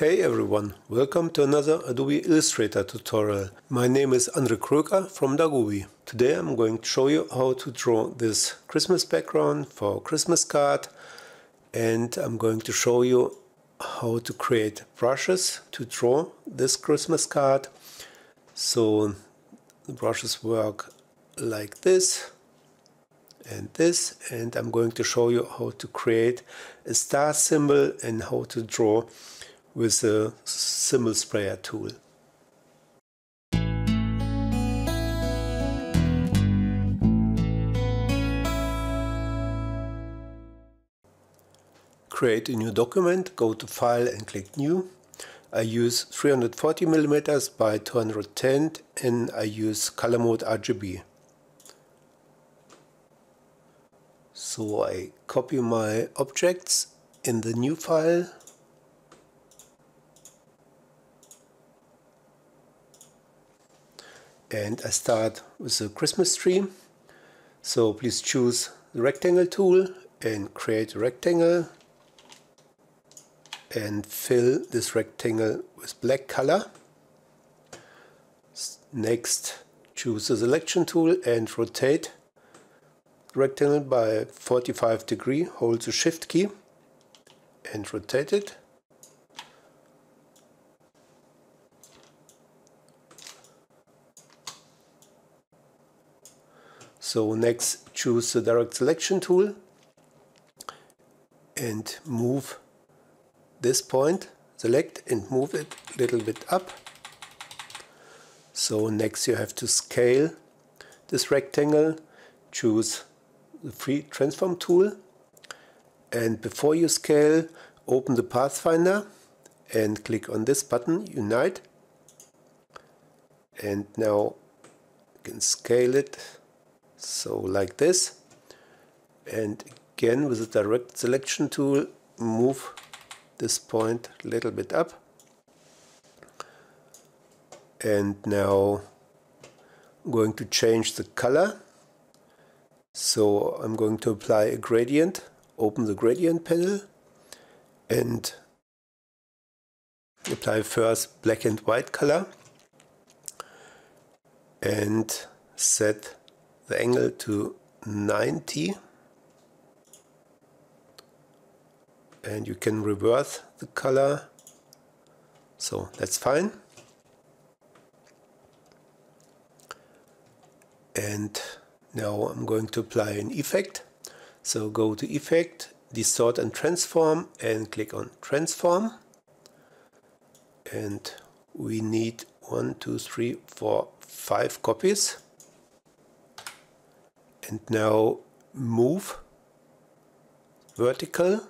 Hey everyone, welcome to another Adobe Illustrator tutorial. My name is Andre Kröker from Dagubi. Today I'm going to show you how to draw this Christmas background for Christmas card, and I'm going to show you how to create brushes to draw this Christmas card. So the brushes work like this and this, and I'm going to show you how to create a star symbol and how to draw with a symbol sprayer tool. Create a new document, go to File and click New. I use 340 mm by 210 and I use color mode RGB. So I copy my objects in the new file. And I start with a Christmas tree. So please choose the rectangle tool and create a rectangle and fill this rectangle with black color. Next, choose the selection tool and rotate the rectangle by 45 degrees. Hold the Shift key and rotate it. So next, choose the direct selection tool and move this point, select and move it a little bit up. So next you have to scale this rectangle, choose the free transform tool, and before you scale, open the Pathfinder and click on this button, Unite, and now you can scale it. So like this, and again with the direct selection tool move this point a little bit up, and now I'm going to change the color. So I'm going to apply a gradient, open the gradient panel and apply first black and white color and set the angle to 90, and you can reverse the color, so that's fine. And now I'm going to apply an effect. So go to Effect, Distort and Transform, and click on Transform. And we need 5 copies. And now move vertical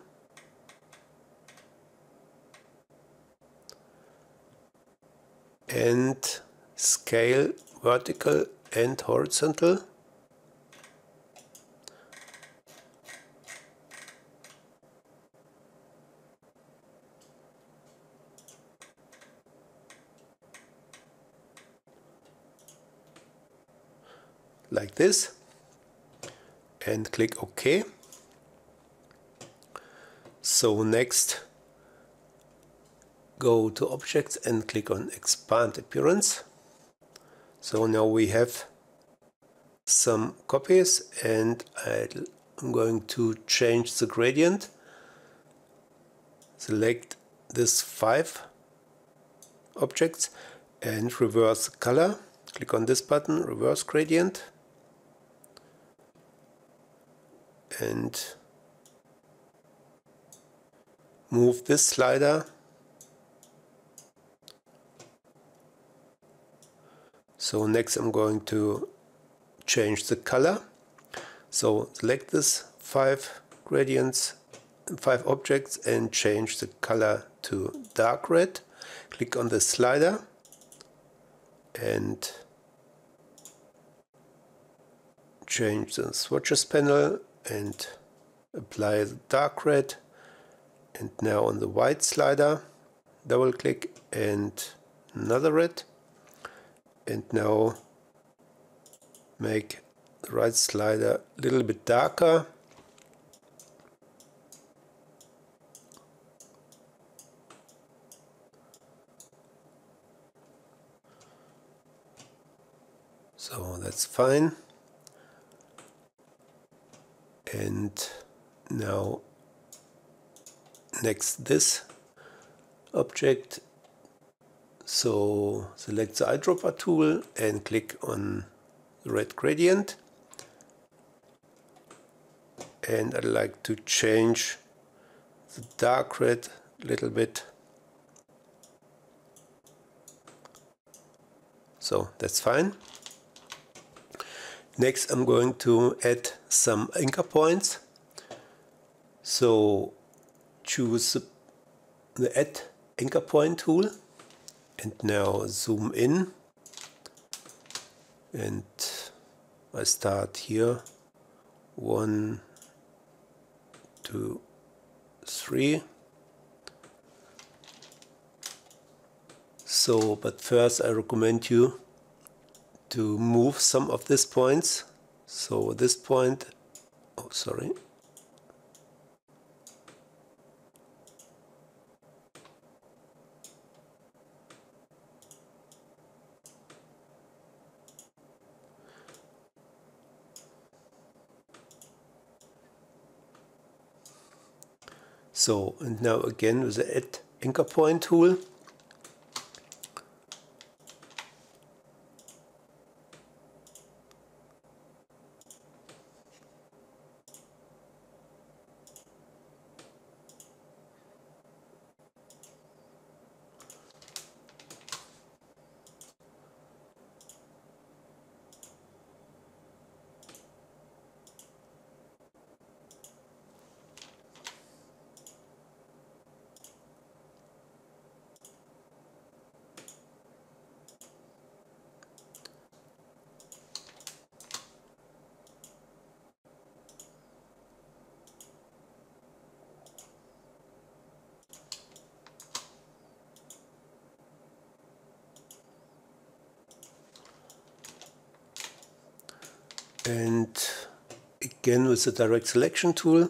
and scale vertical and horizontal. Like this. And click OK. So next, go to Objects and click on Expand Appearance. So now we have some copies, and I'm going to change the gradient. Select this 5 objects and reverse color. Click on this button, Reverse Gradient. And move this slider . So next I'm going to change the color, so select this 5 objects and change the color to dark red. Click on the slider and change the swatches panel and apply the dark red. And now on the white slider double click and another red, and now make the right slider a little bit darker So, that's fine. And now next this object. So select the eyedropper tool and click on the red gradient. And I'd like to change the dark red a little bit. So that's fine. Next I'm going to add some anchor points. So choose the Add Anchor Point tool and now zoom in. And I start here. 1, 2, 3. So, but first I recommend you to move some of these points. So this point, oh sorry. So, and now again with the Add Anchor Point tool. And again with the direct selection tool,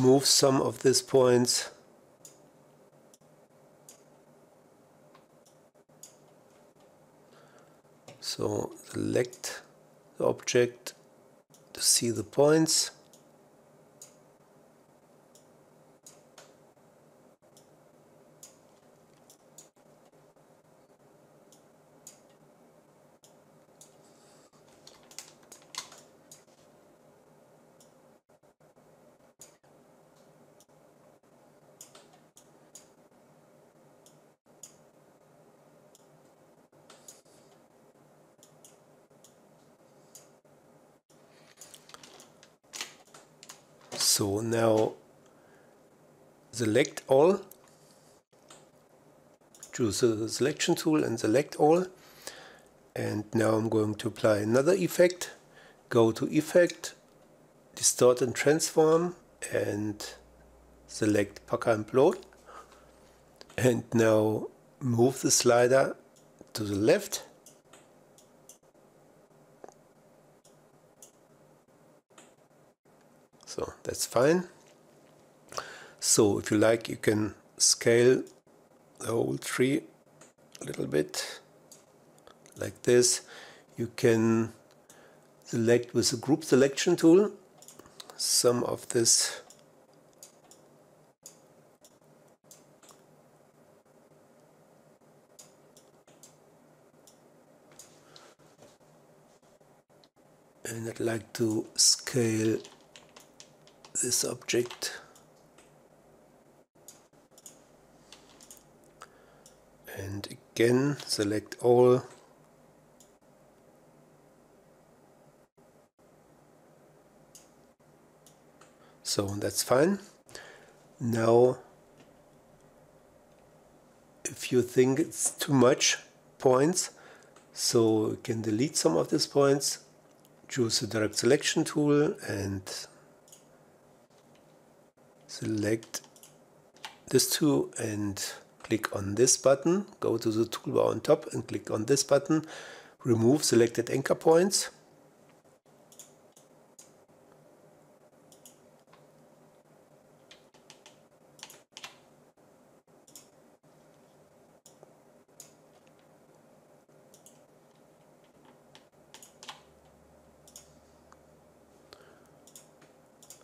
move some of these points. So select the object to see the points. So now select all, choose the selection tool and select all. And now I'm going to apply another effect. Go to Effect, Distort and Transform and select Pucker and Bloat. And now move the slider to the left. So that's fine. So if you like, you can scale the whole tree a little bit like this. You can select with the group selection tool some of this. And I'd like to scale this object and again select all, so that's fine. Now if you think it's too much points, so you can delete some of these points, choose the direct selection tool and select this tool and click on this button. Go to the toolbar on top and click on this button. Remove selected anchor points.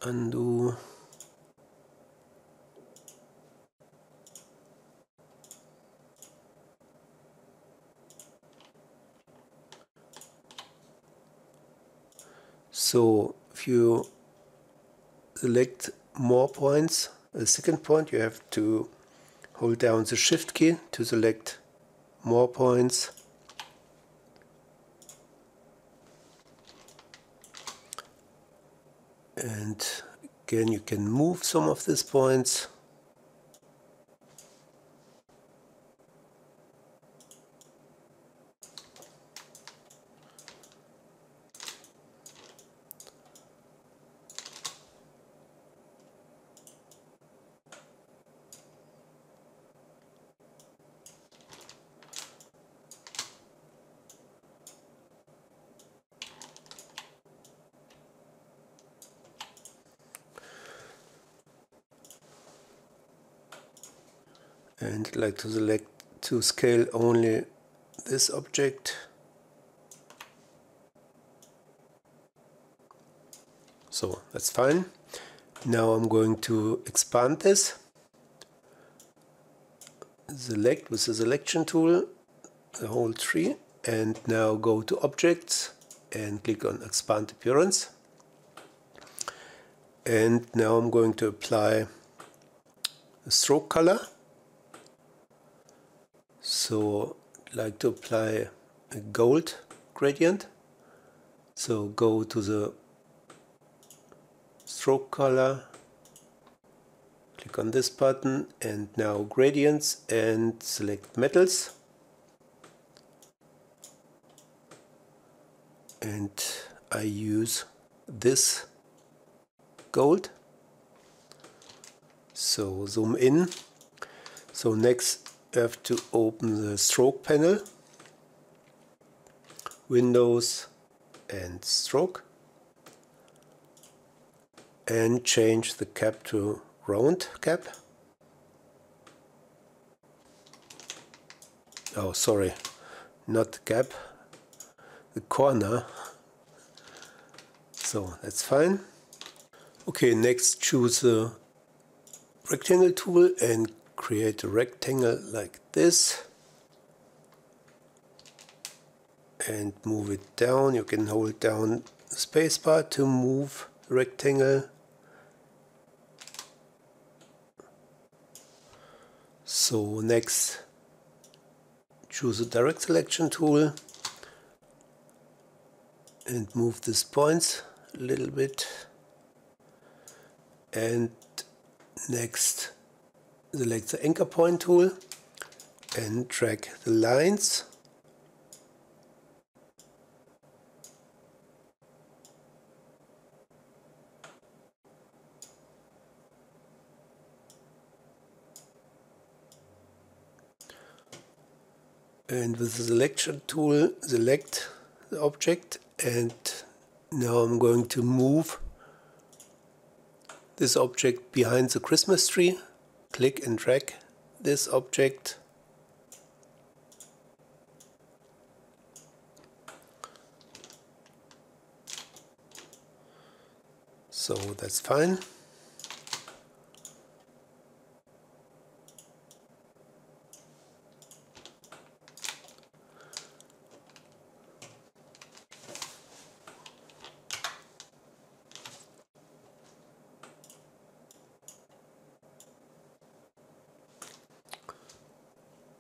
undo. So if you select more points, a second point, you have to hold down the shift key to select more points. And again, you can move some of these points. And I'd like to select to scale only this object. So that's fine. Now I'm going to expand this. Select with the selection tool the whole tree, and now go to Objects and click on Expand Appearance. And now I'm going to apply a stroke color. So I'd like to apply a gold gradient. So go to the stroke color, click on this button, and now gradients, and select metals. And I use this gold. So zoom in. So next, I have to open the stroke panel, Windows and stroke, and change the cap to round cap. Oh, sorry, not the cap, the corner. So that's fine. Okay, next choose the rectangle tool and create a rectangle like this and move it down. You can hold down the spacebar to move the rectangle. So next, choose a direct selection tool and move these points a little bit. And next, select the anchor point tool and drag the lines. And with the selection tool, select the object, and now I'm going to move this object behind the Christmas tree. Click and drag this object. So that's fine.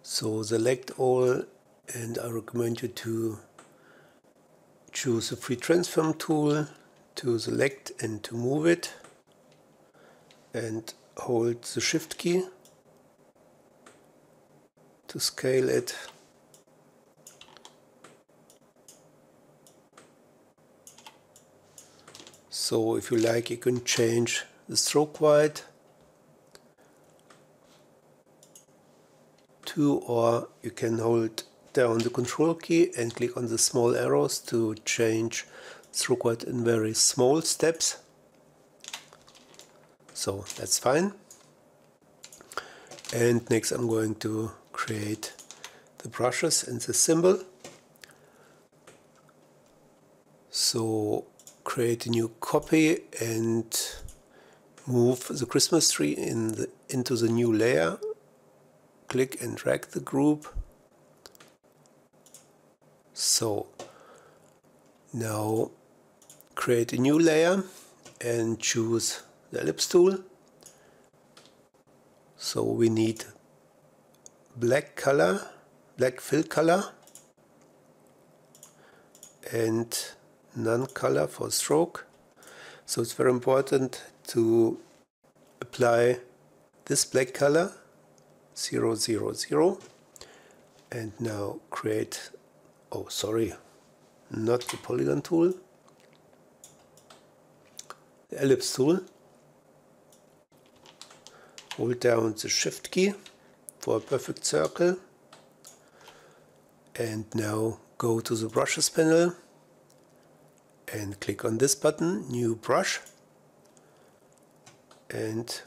So select all, and I recommend you to choose the free transform tool to select and to move it, and hold the shift key to scale it. So if you like, you can change the stroke width too, or you can hold down the control key and click on the small arrows to change stroke width in very small steps. So that's fine. And next I'm going to create the brushes and the symbol. So create a new copy and Move the Christmas tree into the new layer. Click and drag the group. So now create a new layer and choose the ellipse tool. So we need black color, black fill color, and none color for stroke. So it's very important to apply this black color 0, 0, 0, and now create, oh sorry, not the polygon tool, the ellipse tool. Hold down the shift key for a perfect circle, and now go to the brushes panel and click on this button, new brush, and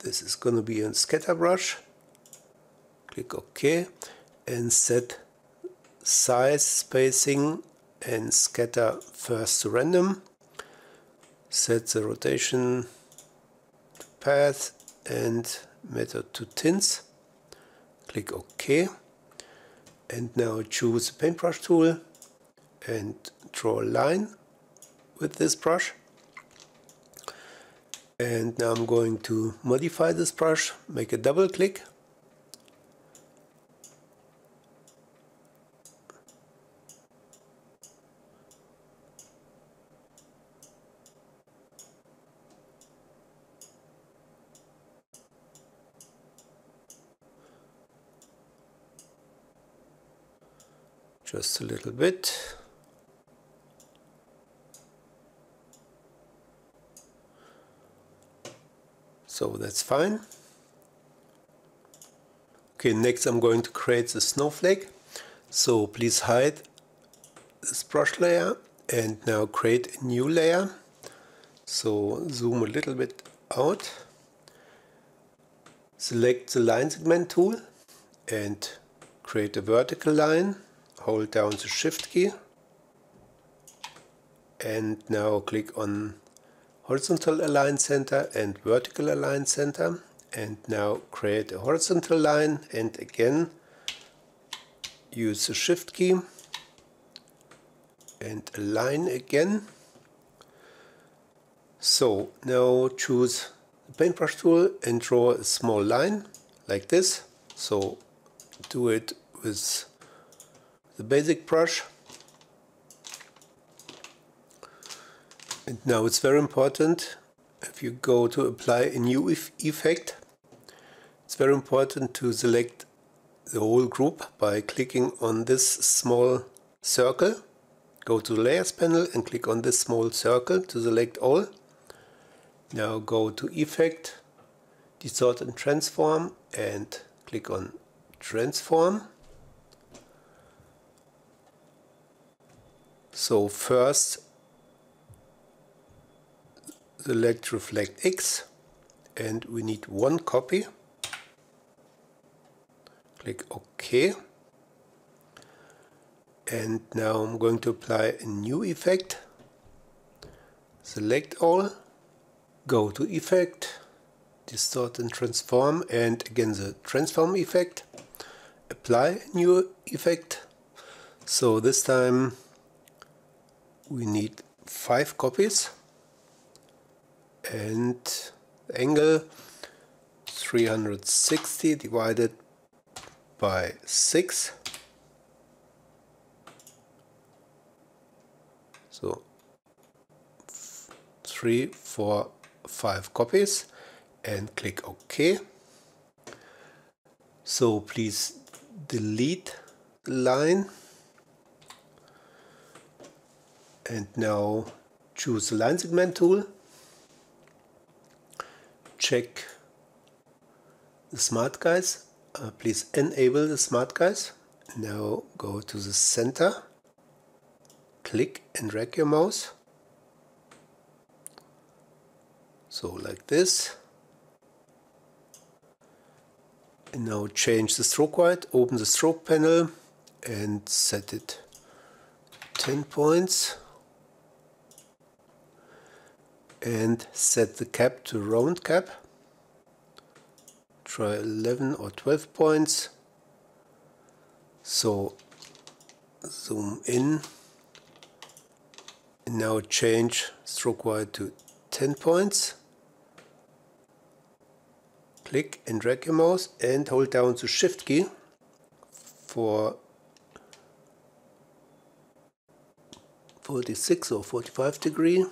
this is going to be a scatter brush. Click OK and set size, spacing and scatter first to random. Set the rotation to path and method to tints. Click OK and now choose the paintbrush tool and draw a line with this brush. And now I'm going to modify this brush, make a double click. Just a little bit. So that's fine. Okay, next I'm going to create the snowflake. So please hide this brush layer and now create a new layer. So zoom a little bit out. Select the line segment tool and create a vertical line. Hold down the shift key and now click on horizontal align center and vertical align center, and now create a horizontal line and again use the shift key and align again. So now choose the paintbrush tool and draw a small line like this. So do it with the basic brush. And now it's very important, if you go to apply a new effect, it's very important to select the whole group by clicking on this small circle. Go to the layers panel and click on this small circle to select all. Now go to effect, distort and transform, and click on transform. So first select reflect X and we need one copy. Click OK. And now I'm going to apply a new effect. Select all, go to effect, distort and transform, and again the transform effect. Apply new effect. So this time we need 5 copies. And angle 360 divided by 6. So 3, 4, 5 copies and click OK. So please delete the line and now choose the line segment tool. Check the smart guys, please enable the smart guys. Now go to the center, click and drag your mouse, so like this, and now change the stroke height, open the stroke panel and set it 10 points and set the cap to round cap. Try 11 or 12 points. So zoom in. And now change stroke wide to 10 points. Click and drag your mouse and hold down the Shift key for 46 or 45 degree,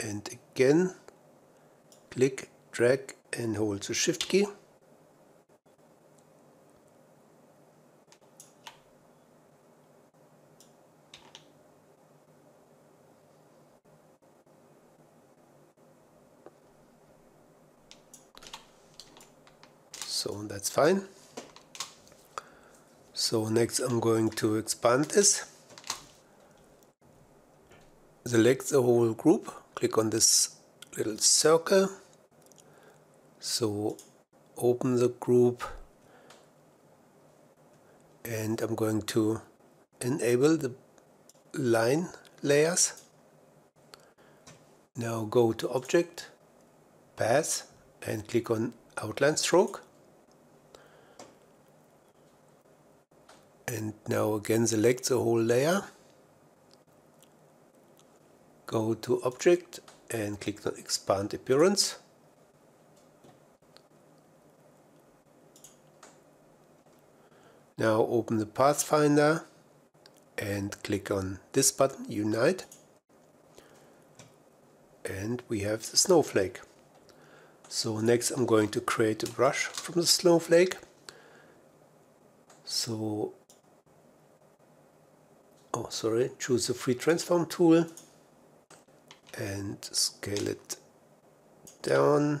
and again click, drag and hold the Shift key. So that's fine. So next I'm going to expand this. Select the whole group, click on this little circle. So open the group and I'm going to enable the line layers. Now go to Object, Path and click on Outline Stroke. And now again select the whole layer. Go to Object and click on Expand Appearance. Now open the Pathfinder and click on this button, Unite. And we have the snowflake. So next I'm going to create a brush from the snowflake. So, choose the free transform tool. And scale it down.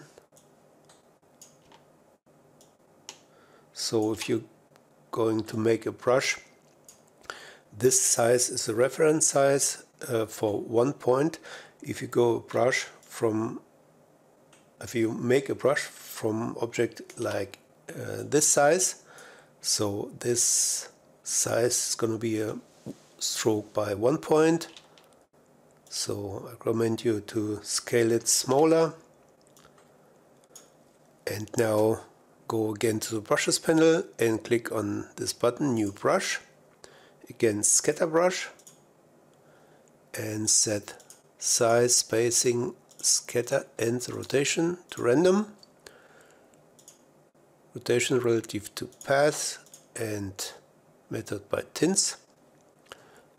So if you're going to make a brush, this size is a reference size for 1 point. If you make a brush from object like this size, so this size is going to be a stroke by 1 point. So I recommend you to scale it smaller. And now go again to the brushes panel and click on this button, new brush. Again, scatter brush and set size, spacing, scatter and the rotation to random. Rotation relative to path and method by tints.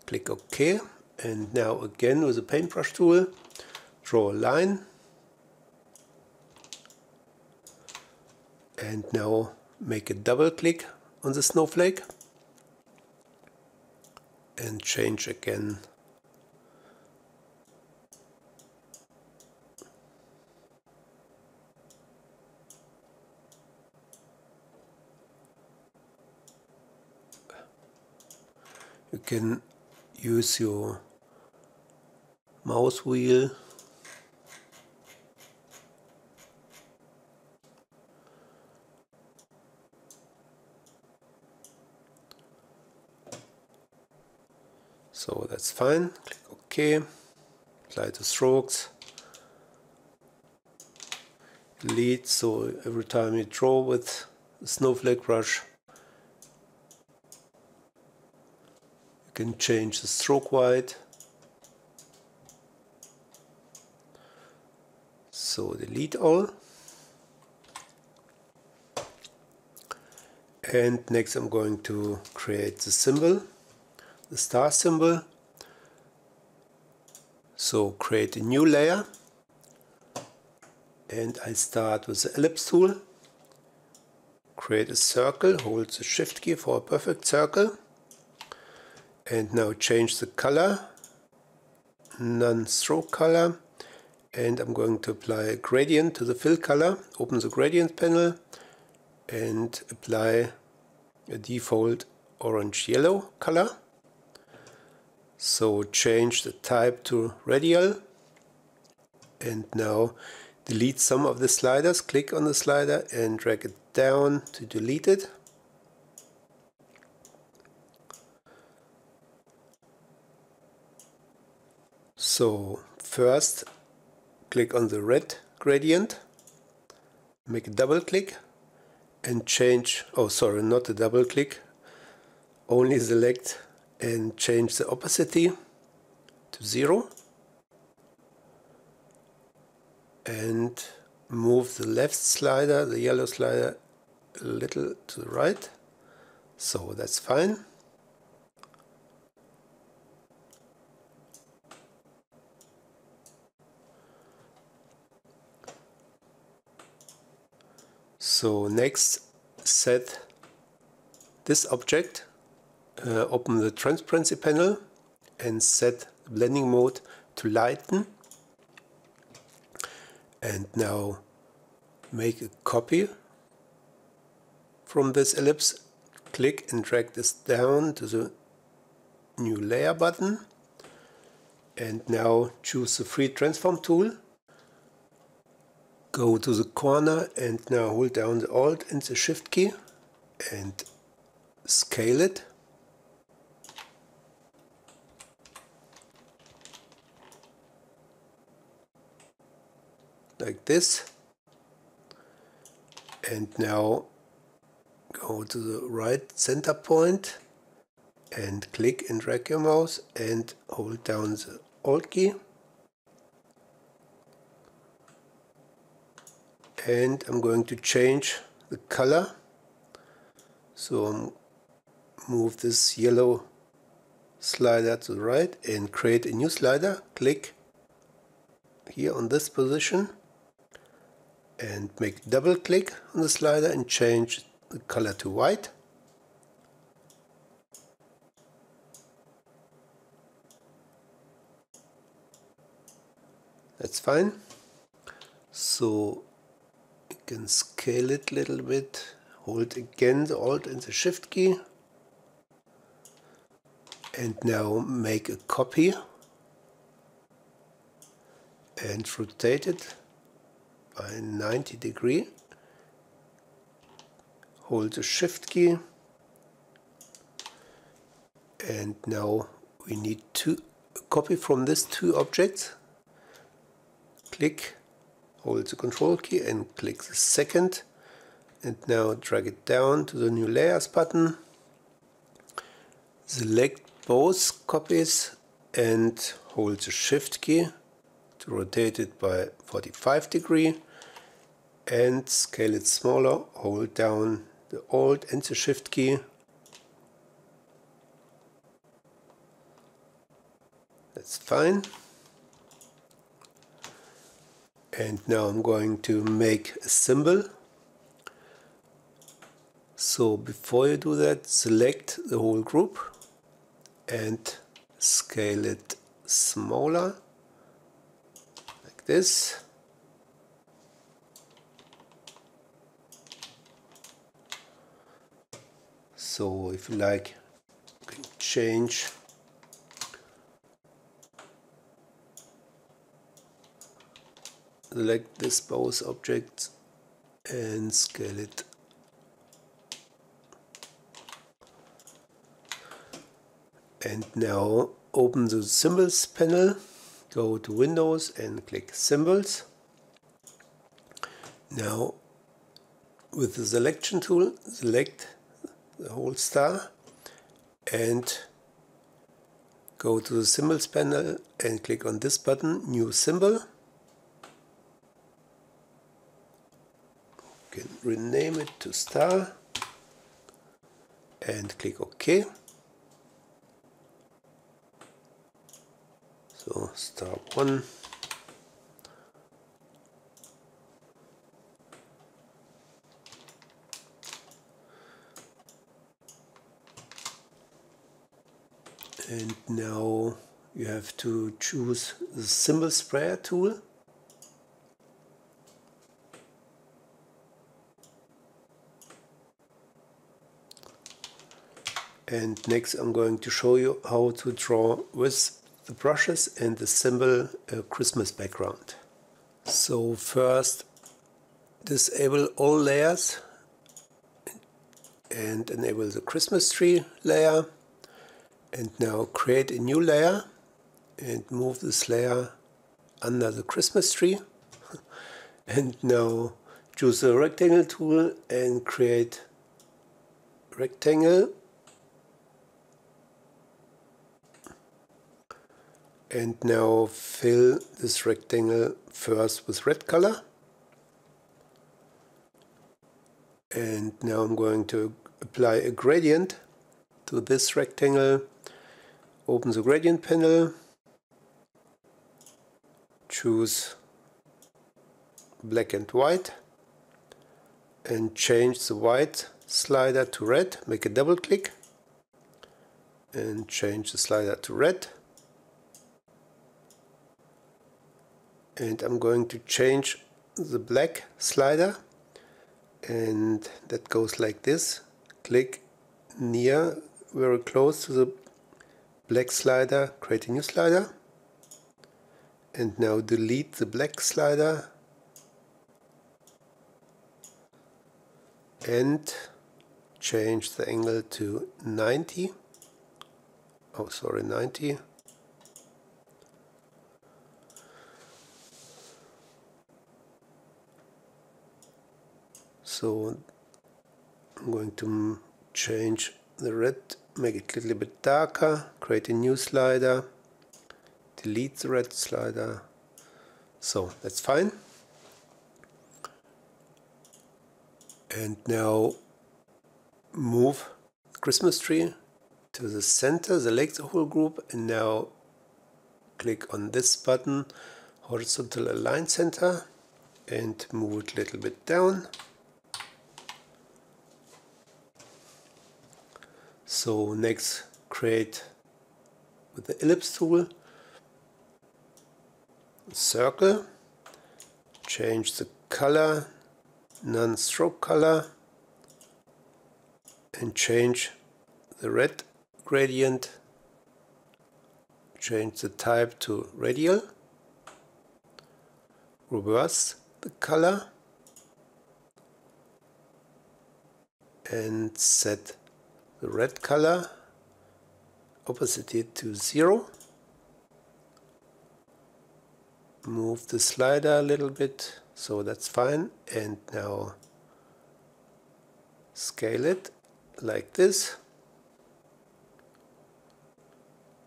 Click OK. And now again with the paintbrush tool, draw a line. And now make a double click on the snowflake. And change again. You can use your mouse wheel . So that's fine . Click OK . Apply the strokes . Delete . So every time you draw with a snowflake brush you can change the stroke width . So delete all. And next I'm going to create the symbol, the star symbol. So create a new layer. And I start with the ellipse tool. Create a circle, hold the Shift key for a perfect circle. And now change the color, non-stroke color. And I'm going to apply a gradient to the fill color. Open the gradient panel and apply a default orange-yellow color. So change the type to radial. And now delete some of the sliders. Click on the slider and drag it down to delete it. So first click on the red gradient, make a double click and change, oh sorry, not a double click, only select and change the opacity to 0 and move the left slider, the yellow slider, a little to the right, so that's fine. So next, set this object, open the transparency panel and set blending mode to lighten, and now make a copy from this ellipse, click and drag this down to the new layer button, and now choose the free transform tool, go to the corner and now hold down the Alt and the Shift key and scale it. Like this, and now go to the right center point and click and drag your mouse and hold down the Alt key, and I'm going to change the color, so I'm move this yellow slider to the right and create a new slider, click here on this position and make double click on the slider and change the color to white. That's fine. So you can scale it a little bit, hold again the Alt and the Shift key, and now make a copy and rotate it by 90 degrees, hold the Shift key, and now we need to copy from these two objects, click, hold the Control key and click the second, and now drag it down to the new layers button, select both copies and hold the Shift key to rotate it by 45 degrees and scale it smaller, hold down the Alt and the Shift key. That's fine. And now I'm going to make a symbol. So before you do that, select the whole group and scale it smaller. This, so if you like you can change select this both objects and scale it. And now open the symbols panel, go to Windows and click Symbols. Now with the selection tool select the whole star and go to the Symbols panel and click on this button, New Symbol. You can rename it to Star and click OK. So star 1, and now you have to choose the symbol sprayer tool and next I'm going to show you how to draw with the brushes and the symbol Christmas background. So first disable all layers and enable the Christmas tree layer, and now create a new layer and move this layer under the Christmas tree. And now choose the rectangle tool and create rectangle. And now fill this rectangle first with red color. And now I'm going to apply a gradient to this rectangle. Open the gradient panel. Choose black and white. And change the white slider to red. Make a double click. And change the slider to red. And I'm going to change the black slider, and that goes like this. Click near, very close to the black slider, create a new slider. And now delete the black slider. And change the angle to 90. Oh, sorry, 90. So I'm going to change the red, make it a little bit darker, create a new slider, delete the red slider. So that's fine. And now move the Christmas tree to the center, select the whole group, and now click on this button, horizontal align center, and move it a little bit down. So next, create with the ellipse tool a circle, change the color, non-stroke color, and change the red gradient, change the type to radial, reverse the color, and set the red color opacity to 0. Move the slider a little bit, so that's fine. And now scale it like this.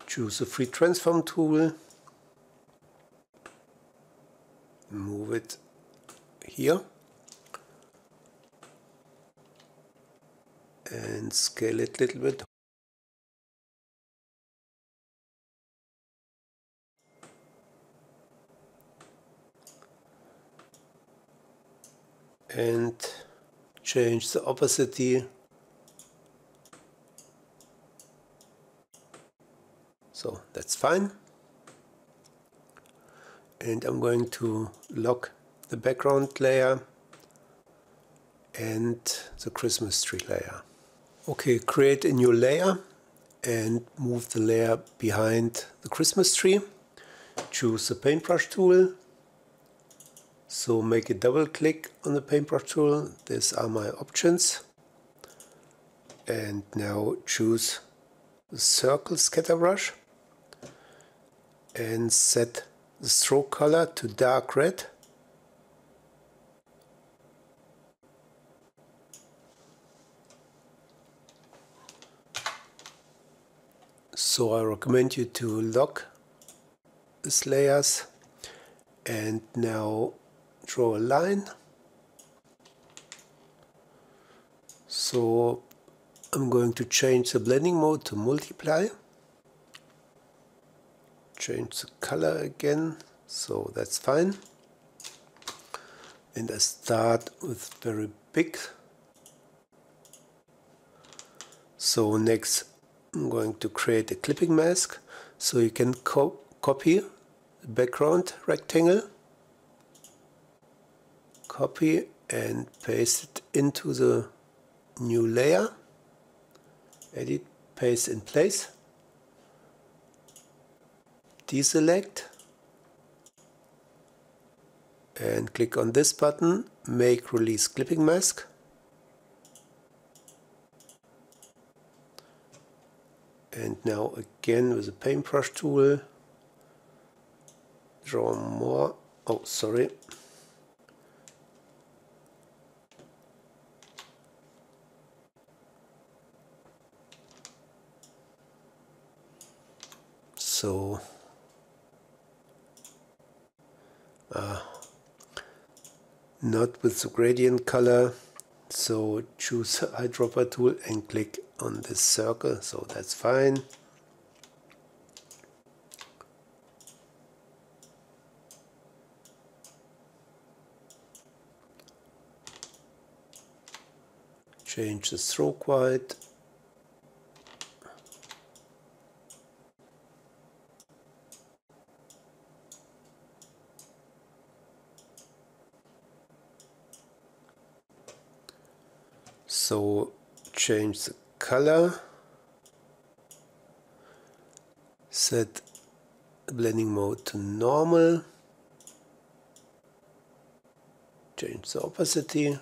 Choose the free transform tool. Move it here. And scale it a little bit. And change the opacity. So that's fine. And I'm going to lock the background layer and the Christmas tree layer. Okay, create a new layer and move the layer behind the Christmas tree. Choose the paintbrush tool. So make a double click on the paintbrush tool. These are my options. And now choose the circle scatter brush and set the stroke color to dark red. So I recommend you to lock these layers and now draw a line. So I'm going to change the blending mode to multiply. Change the color again, so that's fine. And I start with very big. So next, I'm going to create a clipping mask, so you can copy the background rectangle, copy and paste it into the new layer, edit, paste in place, deselect, and click on this button, make release clipping mask. And now again with the paintbrush tool, draw more. Oh, sorry. So not with the gradient color, so choose the eyedropper tool and click on this circle, so that's fine. Change the stroke width. So change the color, set blending mode to normal, change the opacity,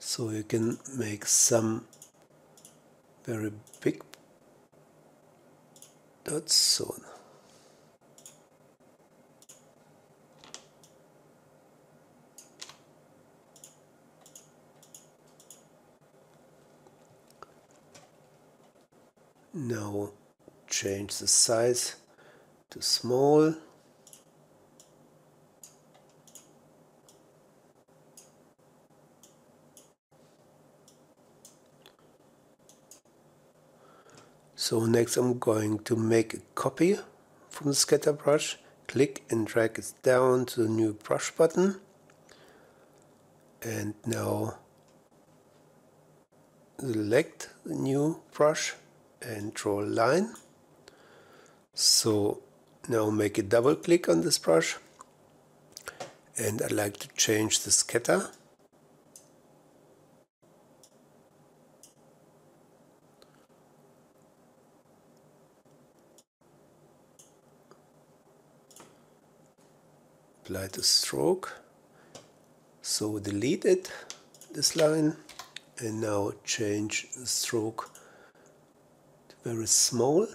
so you can make some very big dots. So now change the size to small. So next I'm going to make a copy from the scatter brush, click and drag it down to the new brush button, and now select the new brush and draw a line. So now make a double click on this brush, and I'd like to change the scatter. Apply the stroke, so delete it, this line, and now change the stroke to very small.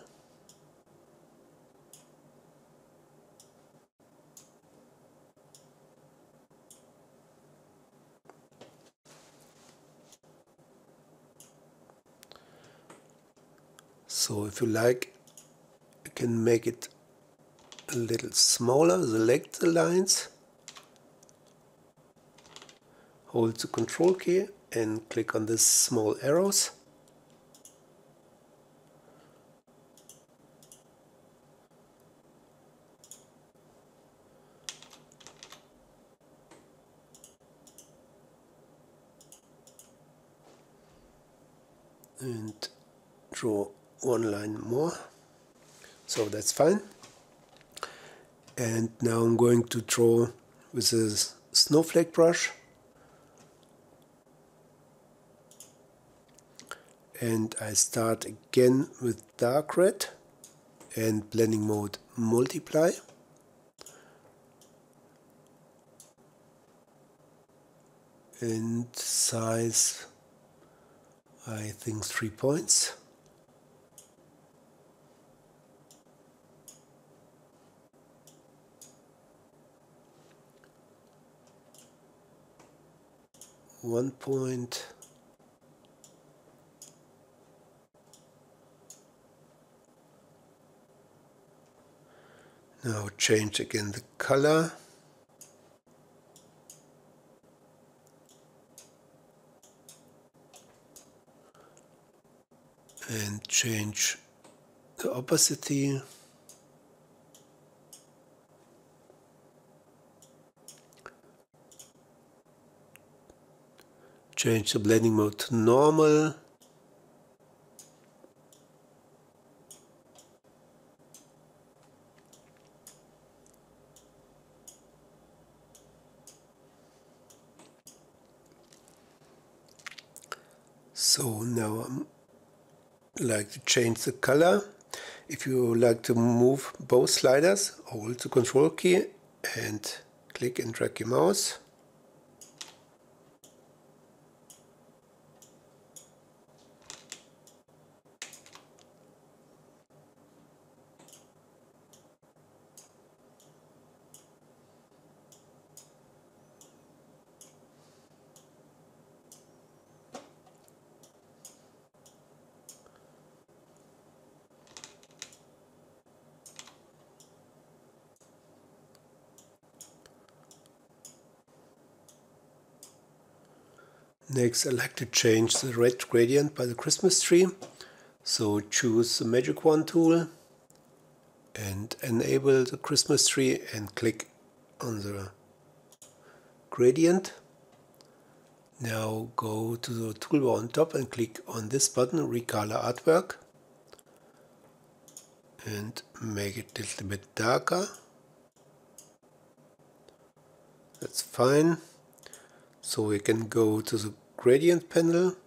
So if you like, you can make it a little smaller, select the lines, hold the control key and click on the small arrows. And draw one line more, so that's fine. And now I'm going to draw with a snowflake brush, and I start again with dark red and blending mode multiply. And size, I think 3 points. One point, now change again the color, and change the opacity, change the blending mode to normal, so now I'm like to change the color. If you like to move both sliders, hold the control key and click and drag your mouse. Next, I like to change the red gradient by the Christmas tree, so choose the Magic Wand tool and enable the Christmas tree and click on the gradient. Now go to the toolbar on top and click on this button, Recolor Artwork, and make it a little bit darker. That's fine. So we can go to the gradient panel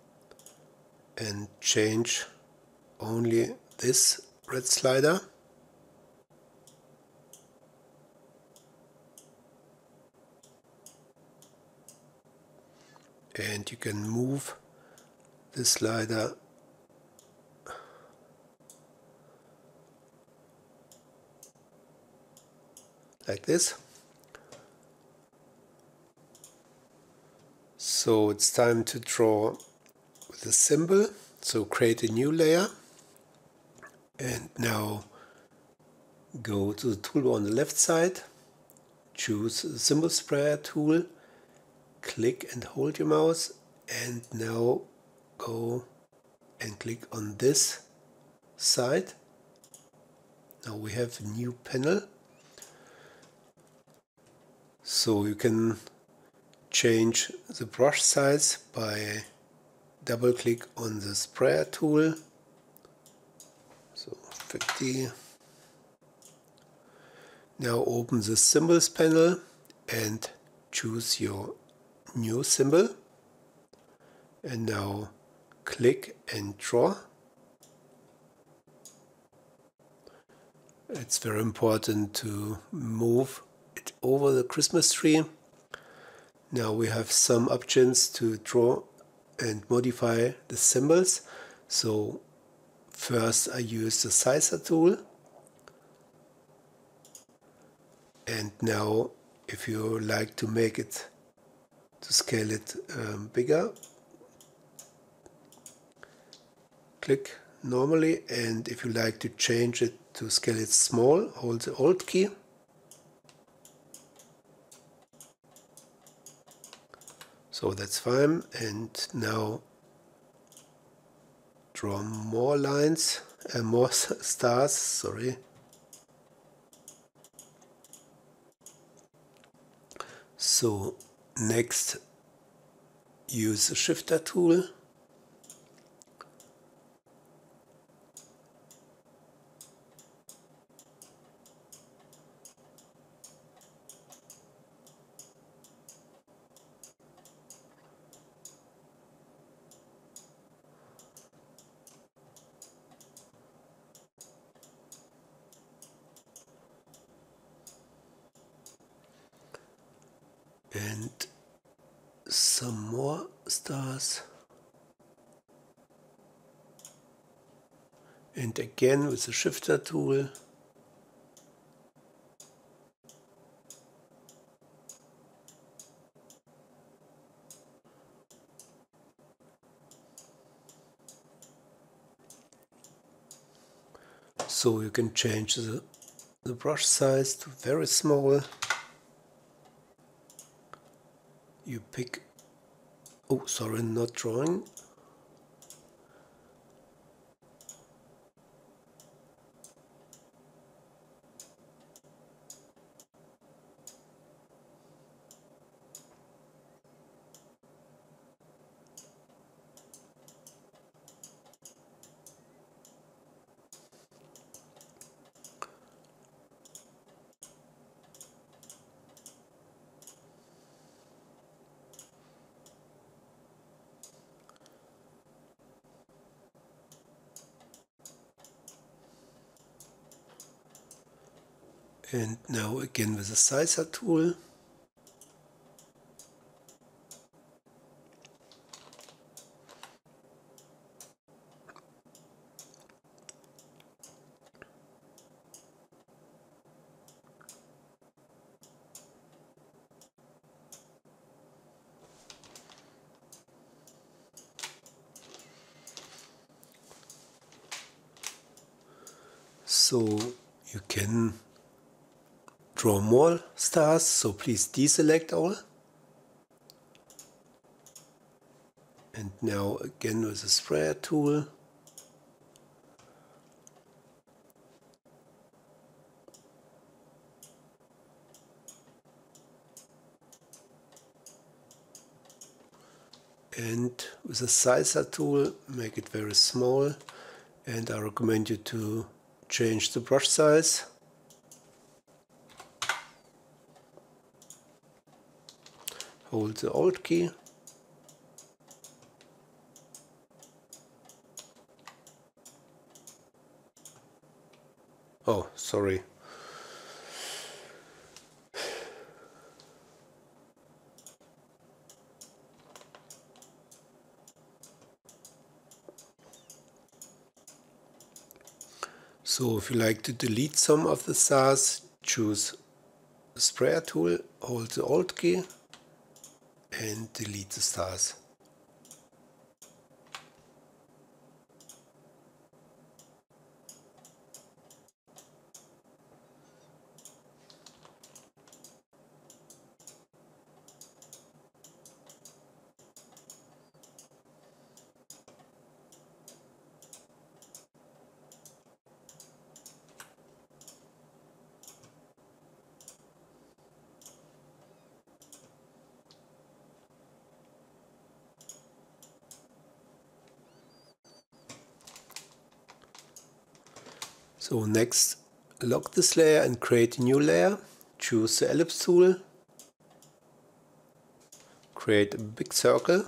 and change only this red slider. And you can move the slider like this. So it's time to draw the symbol, so create a new layer and now go to the toolbar on the left side, choose the symbol sprayer tool, click and hold your mouse and now go and click on this side. Now we have a new panel, so you can change the brush size by double click on the sprayer tool, so 50. Now open the symbols panel and choose your new symbol and now click and draw. It's very important to move it over the Christmas tree. Now we have some options to draw and modify the symbols. So first I use the Sizer tool. And now if you like to make it, to scale it bigger, click normally. And if you like to change it to scale it small, hold the Alt key. So that's fine, and now draw more lines and more stars, sorry. So next use the Shifter tool and some more stars, and again with the Shifter tool so you can change the brush size to very small. You pick, oh sorry, not drawing. And now again with the sizer tool. So you can draw more stars, so please deselect all. And now again with the sprayer tool. And with the sizer tool, make it very small. And I recommend you to change the brush size. Hold the Alt key. Oh, sorry. So if you like to delete some of the stars, choose the sprayer tool, hold the Alt key and delete the stars. So next, lock this layer and create a new layer. Choose the ellipse tool. Create a big circle.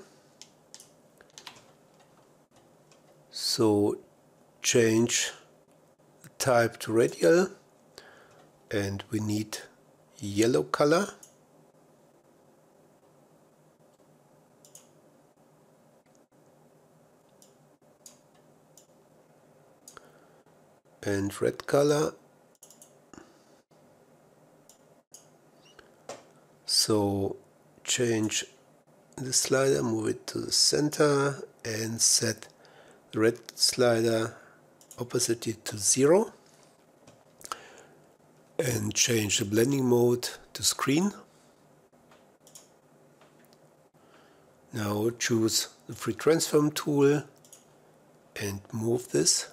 So change the type to radial and we need yellow color. And red color. So change the slider, move it to the center and set the red slider opacity to 0 and change the blending mode to screen. Now choose the free transform tool and move this.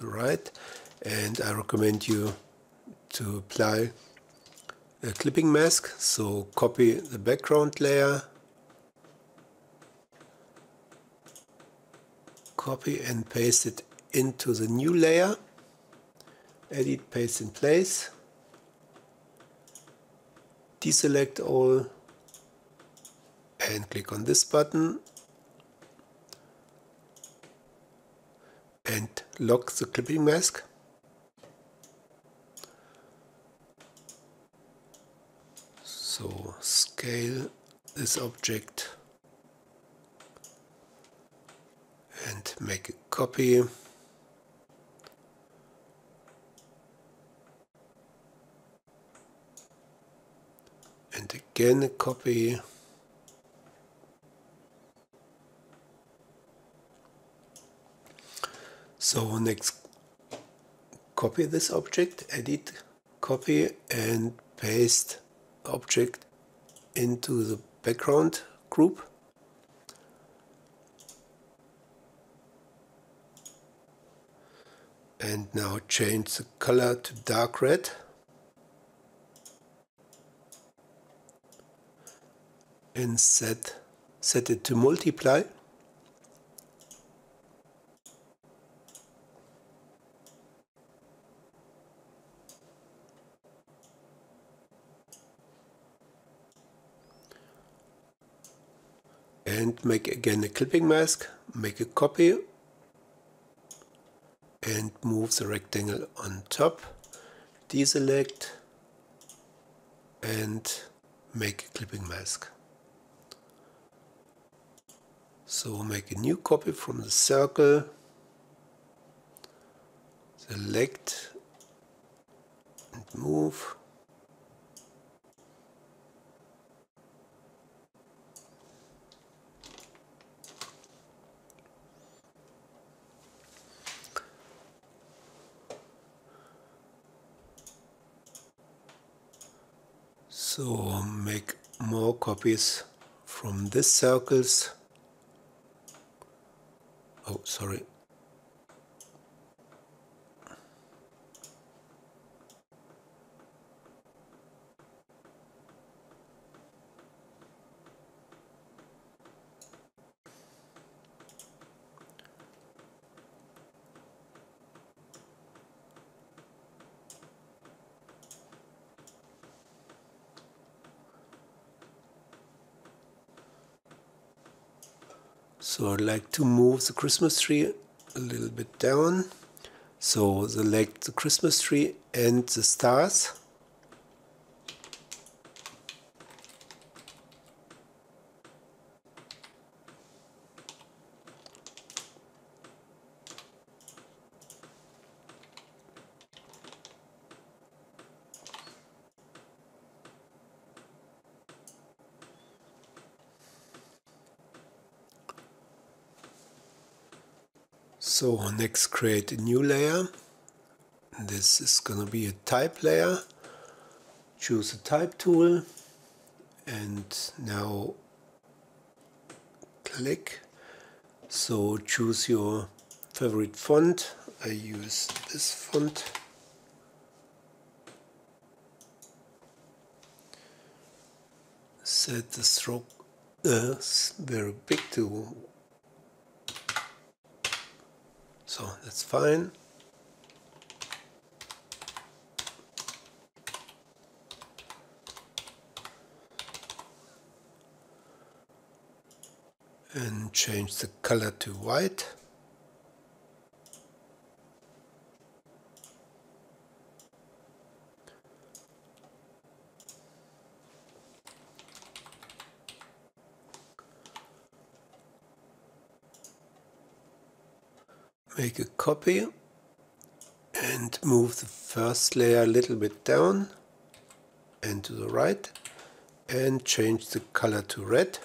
Right, and I recommend you to apply a clipping mask, so copy the background layer, copy and paste it into the new layer, edit, paste in place, deselect all and click on this button and lock the clipping mask. So scale this object and make a copy. And again a copy. So next, copy this object, edit, copy and paste object into the background group. And now change the color to dark red. And set it to multiply. And make again a clipping mask, make a copy and move the rectangle on top, deselect and make a clipping mask. So make a new copy from the circle, select and move. So make more copies from this circles. Oh, sorry. So I'd like to move the Christmas tree a little bit down. So select the Christmas tree and the stars. So next create a new layer. This is gonna be a type layer. Choose a type tool and now click. So choose your favorite font. I use this font. Set the stroke very big to. So that's fine. And change the color to white. Make a copy and move the first layer a little bit down and to the right and change the color to red.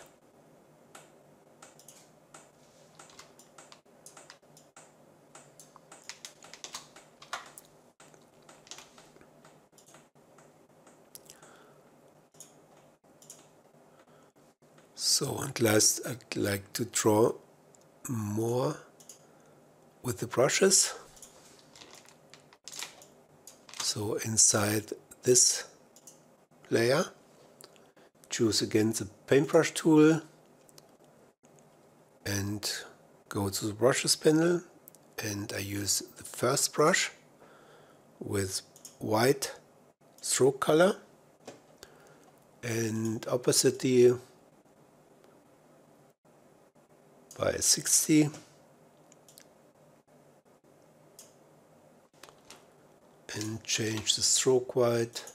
So, and last, I'd like to draw more with the brushes. So inside this layer, choose again the paintbrush tool and go to the brushes panel, and I use the first brush with white stroke color and opacity by 60. And change the stroke white.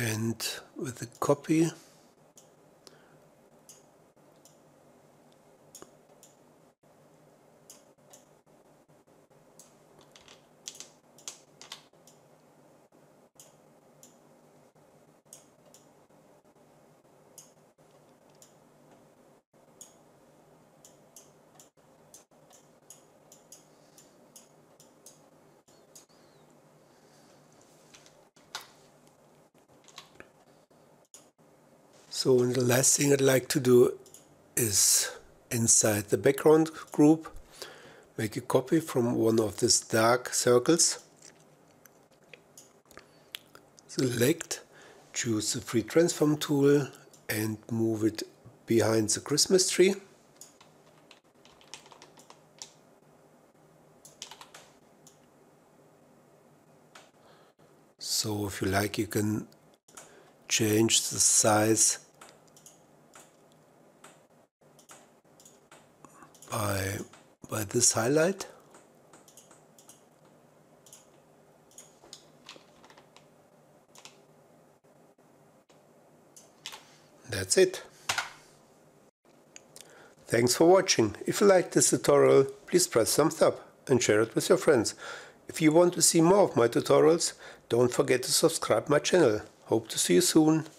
And with the copy, so and the last thing I'd like to do is inside the background group, make a copy from one of these dark circles, select Choose the free transform tool and move it behind the Christmas tree. So if you like, you can change the size by this highlight. That's it. Thanks for watching. If you liked this tutorial, please press thumbs up and share it with your friends. If you want to see more of my tutorials, don't forget to subscribe my channel. Hope to see you soon.